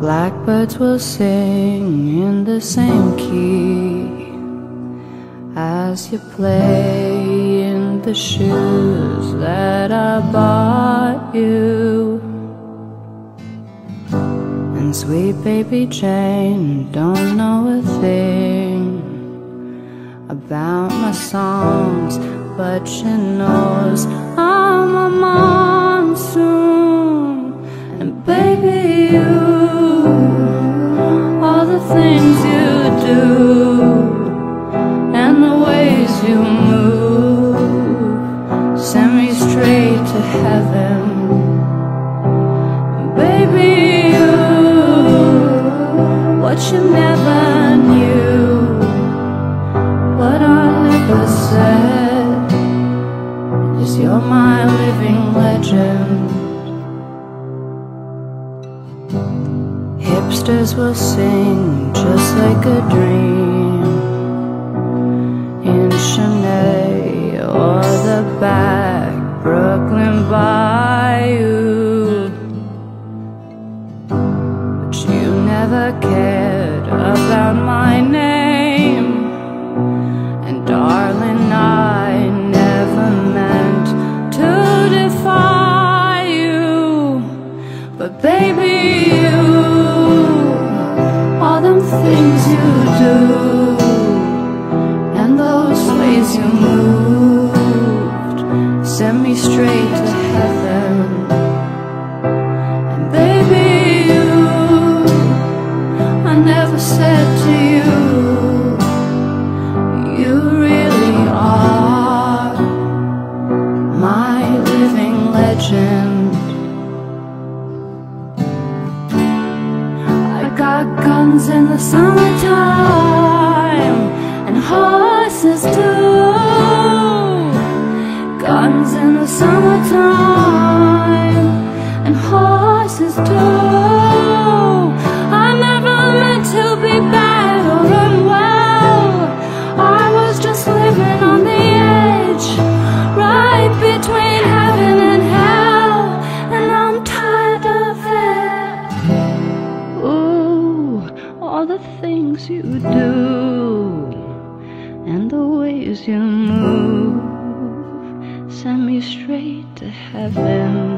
Blackbirds will sing in the same key as you play in the shoes that I bought you. And sweet baby Jane don't know a thing about my songs, but she knows I'm a monsoon. And baby, you, all the things you do and the ways you move send me straight to heaven. Baby, you, what you never knew, what I never said, you're my living legend. Hipsters will sing just like a dream in Chennai or the back Brooklyn bayou, but you never cared about my name. And darling, I never meant defy you, but baby, you, all them things you do and those ways you moved send me straight to heaven. And baby, you, I never said to you, you really are my living legend. I got guns in the summertime and horses too. Guns in the summertime and horses too. I never meant to be bad or unwell. I was just living on the edge, right between heaven and hell, and I'm tired of it. Ooh, all the things you do and the ways you move send me straight to heaven.